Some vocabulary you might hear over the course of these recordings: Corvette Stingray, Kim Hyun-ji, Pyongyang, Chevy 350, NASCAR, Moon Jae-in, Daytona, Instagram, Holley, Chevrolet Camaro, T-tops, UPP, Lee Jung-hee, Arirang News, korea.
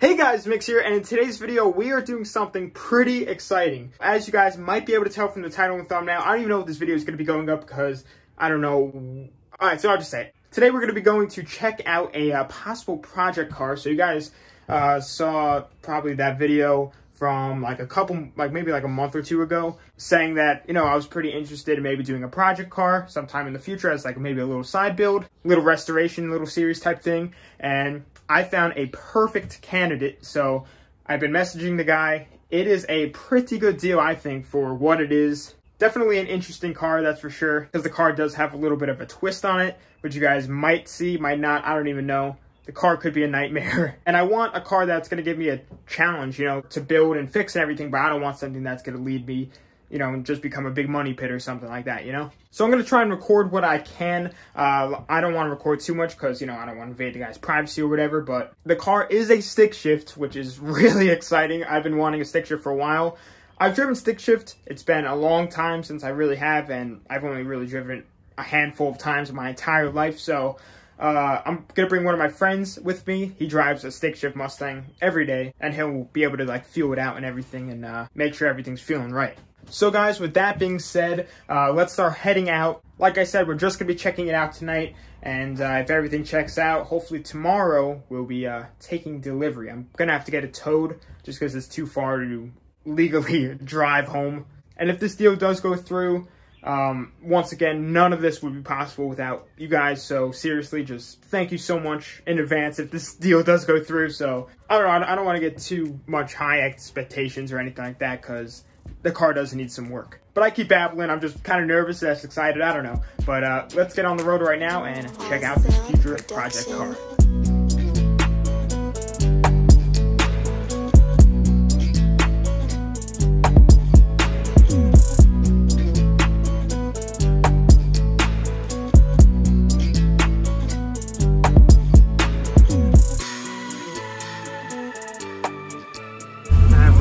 Hey guys, Mix here, and in today's video we are doing something pretty exciting. As you guys might be able to tell from the title and thumbnail, I don't even know if this video is going to be going up because I don't know. Alright, so I'll just say it. Today we're going to be going to check out a possible project car. So you guys saw probably that video from like a couple, like maybe like a month or two ago, saying that, you know, I was pretty interested in maybe doing a project car sometime in the future as like maybe a little side build, little restoration, little series type thing. And I found a perfect candidate, so I've been messaging the guy. It is a pretty good deal, I think, for what it is. Definitely an interesting car, that's for sure, because the car does have a little bit of a twist on it, which you guys might see, might not, I don't even know. The car could be a nightmare. And I want a car that's going to give me a challenge, you know, to build and fix and everything, but I don't want something that's going to lead me, you know, and just become a big money pit or something like that, you know? So I'm going to try and record what I can. I don't want to record too much because, you know, I don't want to invade the guy's privacy or whatever, but the car is a stick shift, which is really exciting. I've been wanting a stick shift for a while. I've driven stick shift. It's been a long time since I really have, and I've only really driven a handful of times in my entire life, so I'm gonna bring one of my friends with me. He drives a stick shift Mustang every day, and he'll be able to like feel it out and everything and make sure everything's feeling right. So guys, with that being said, let's start heading out. Like I said, we're just gonna be checking it out tonight, and if everything checks out, hopefully tomorrow we'll be taking delivery. I'm gonna have to get it towed just because it's too far to legally drive home. And if this deal does go through, once again, none of this would be possible without you guys, so seriously, just thank you so much in advance if this deal does go through. So I don't know, I don't want to get too much high expectations or anything like that because the car does need some work. But I keep babbling, I'm just kind of nervous, that's excited, I don't know. But let's get on the road right now and check out this future project car.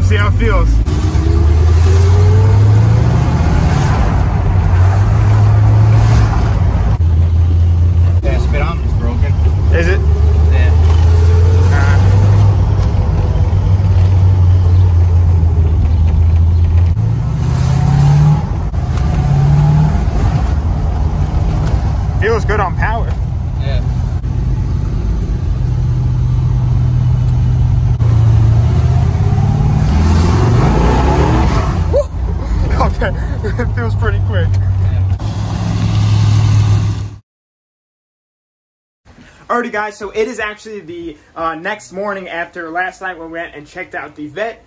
See how it feels. That speedometer's broken. Is it? Yeah. Feels good on power. Yeah. It feels pretty quick. Alrighty guys, so it is actually the next morning after last night when we went and checked out the vet.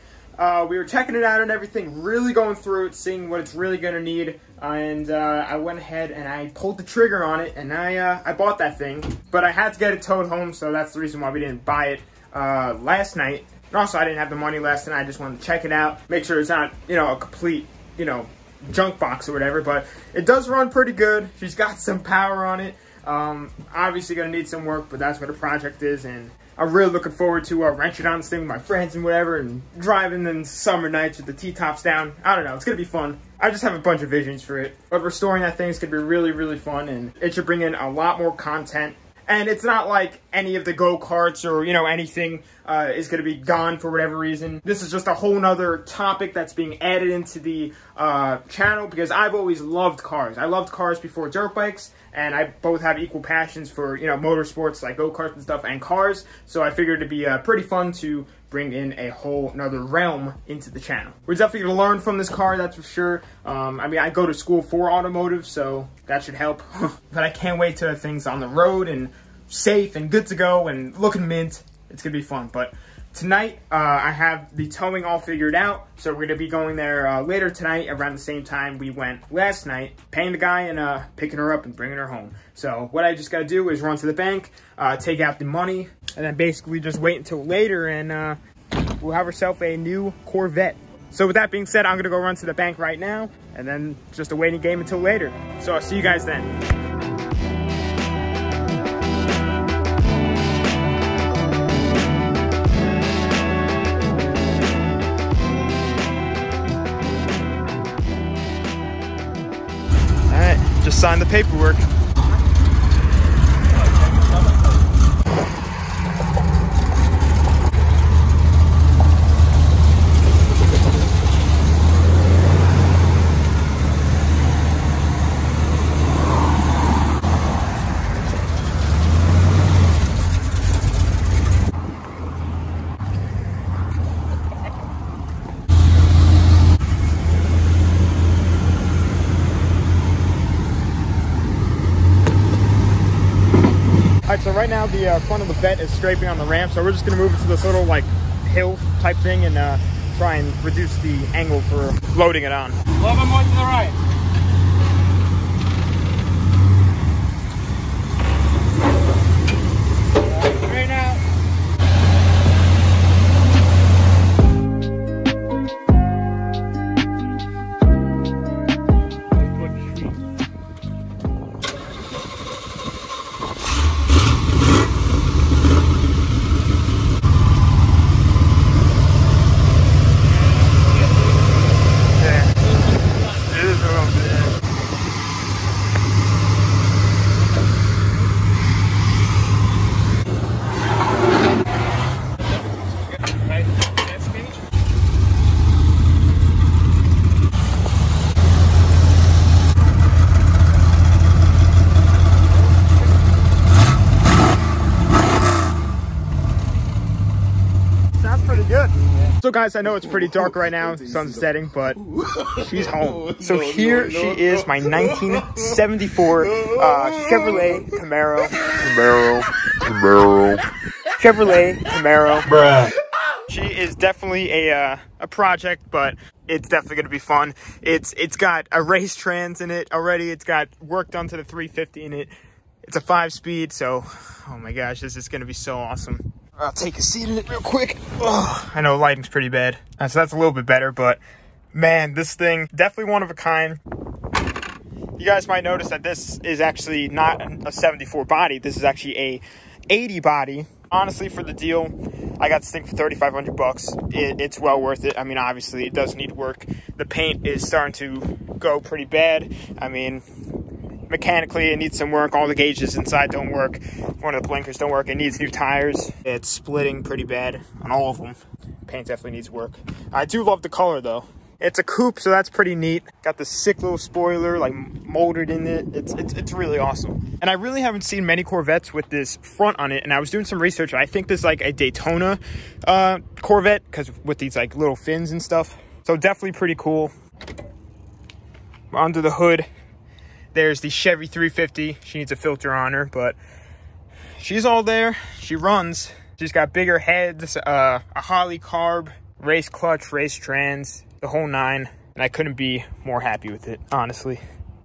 We were checking it out and everything, really going through it, seeing what it's really going to need. And I went ahead and I pulled the trigger on it, and I bought that thing. But I had to get it towed home, so that's the reason why we didn't buy it last night. And also, I didn't have the money last night. I just wanted to check it out, make sure it's not, you know, a complete, you know, junk box or whatever, but it does run pretty good. She's got some power on it. Obviously gonna need some work, but that's what the project is, and I'm really looking forward to wrenching on this thing with my friends and whatever, and driving in summer nights with the T-tops down. I don't know, it's gonna be fun. I just have a bunch of visions for it, but restoring that thing is gonna be really, really fun, and it should bring in a lot more content. And it's not like any of the go-karts or, you know, anything is going to be gone for whatever reason. This is just a whole nother topic that's being added into the channel because I've always loved cars. I loved cars before dirt bikes, and I both have equal passions for, you know, motorsports like go-karts and stuff and cars. So I figured it'd be pretty fun to bring in a whole nother realm into the channel. We're definitely gonna learn from this car, that's for sure. I mean, I go to school for automotive, so that should help. But I can't wait till things on the road and safe and good to go and looking mint. It's gonna be fun. But tonight, I have the towing all figured out, so we're gonna be going there later tonight around the same time we went last night, paying the guy and picking her up and bringing her home. So what I just gotta do is run to the bank, take out the money, and then basically just wait until later, and we'll have ourselves a new Corvette. So with that being said, I'm gonna go run to the bank right now, and then just a waiting game until later. So I'll see you guys then. Just sign the paperwork. now the front of the Vet is scraping on the ramp, so we're just going to move it to this little like hill type thing and try and reduce the angle for loading it on. 11 more to the right. So guys, I know it's pretty dark right now, sun's setting, but she's home. So here she is, my 1974 Chevrolet Camaro. Chevrolet Camaro. Bruh. She is definitely a project, but it's definitely gonna be fun. It's got a race trans in it already. It's got work done to the 350 in it. It's a 5-speed, so oh my gosh, this is gonna be so awesome. I'll take a seat in it real quick. Oh, I know lighting's pretty bad, so that's a little bit better, but man, this thing, definitely one of a kind. You guys might notice that this is actually not a 74 body. This is actually a 80 body. Honestly, for the deal, I got this thing for $3,500 bucks. It's well worth it. I mean, obviously it does need work. The paint is starting to go pretty bad. I mean, mechanically, it needs some work. All the gauges inside don't work. One of the blinkers don't work. It needs new tires. It's splitting pretty bad on all of them. Paint definitely needs work. I do love the color, though. It's a coupe, so that's pretty neat. Got the sick little spoiler, like, molded in it. It's really awesome. And I really haven't seen many Corvettes with this front on it, and I was doing some research. I think this is, like, a Daytona Corvette, because with these, like, little fins and stuff. So definitely pretty cool. Under the hood, there's the Chevy 350. She needs a filter on her, but she's all there. She runs. She's got bigger heads, a Holley carb, race clutch, race trans, the whole nine. And I couldn't be more happy with it, honestly.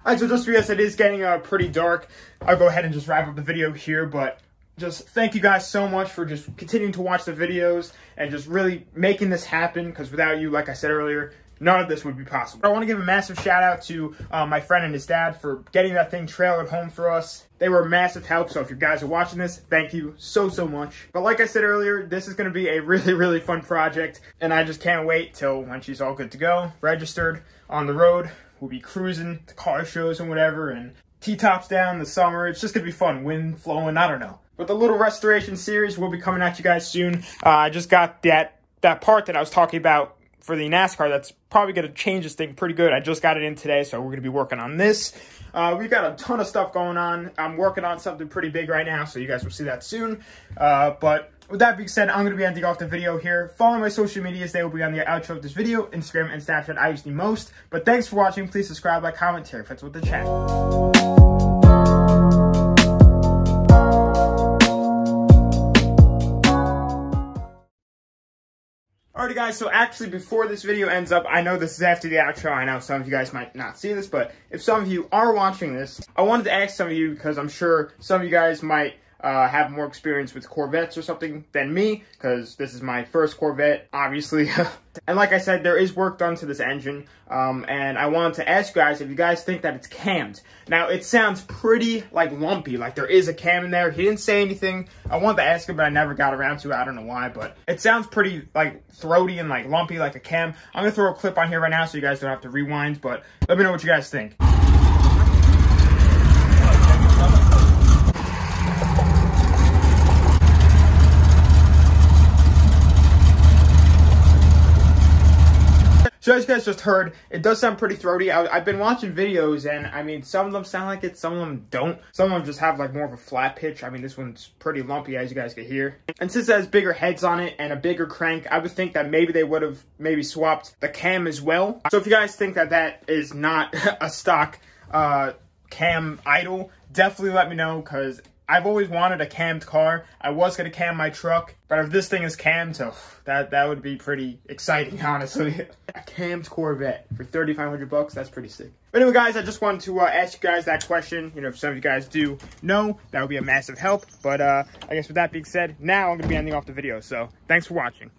All right, so just for you guys, it is getting pretty dark. I'll go ahead and just wrap up the video here, but just thank you guys so much for just continuing to watch the videos and just really making this happen, because without you, like I said earlier, none of this would be possible. I want to give a massive shout out to my friend and his dad for getting that thing trailered home for us. They were a massive help, so if you guys are watching this, thank you so, so much. But like I said earlier, this is going to be a really, really fun project, and I just can't wait till when she's all good to go, registered, on the road. We'll be cruising to car shows and whatever, and T-tops down the summer. It's just going to be fun. Wind flowing, I don't know. But the little restoration series will be coming at you guys soon. I just got that part that I was talking about for the NASCAR, that's probably going to change this thing pretty good. I just got it in today, so we're going to be working on this. We've got a ton of stuff going on. I'm working on something pretty big right now, so you guys will see that soon. But with that being said, I'm going to be ending off the video here. Follow my social medias. They will be on the outro of this video. Instagram and Snapchat I use the most. But thanks for watching. Please subscribe, like, comment, share if that's with the channel. Alrighty guys, so actually before this video ends up, I know this is after the outro, I know some of you guys might not see this, but if some of you are watching this, I wanted to ask some of you, because I'm sure some of you guys might have more experience with Corvettes or something than me, because this is my first Corvette, obviously. And like I said, there is work done to this engine, and I wanted to ask you guys if you guys think that it's cammed. Now, it sounds pretty, like, lumpy, like there is a cam in there. He didn't say anything. I wanted to ask him, but I never got around to it. I don't know why, but it sounds pretty, like, throaty and, like, lumpy, like a cam. I'm gonna throw a clip on here right now so you guys don't have to rewind, but let me know what you guys think. So as you guys just heard, it does sound pretty throaty. I've been watching videos, and I mean, some of them sound like it, some of them don't. Some of them just have like more of a flat pitch. I mean, this one's pretty lumpy, as you guys can hear. And since it has bigger heads on it and a bigger crank, I would think that maybe they would have maybe swapped the cam as well. So if you guys think that that is not a stock cam idle, definitely let me know, because I've always wanted a cammed car. I was gonna cam my truck, but if this thing is cammed, so that would be pretty exciting, honestly. A cammed Corvette for $3,500 bucks, that's pretty sick. But anyway, guys, I just wanted to ask you guys that question. You know, if some of you guys do know, that would be a massive help. But I guess with that being said, now I'm gonna be ending off the video. So thanks for watching.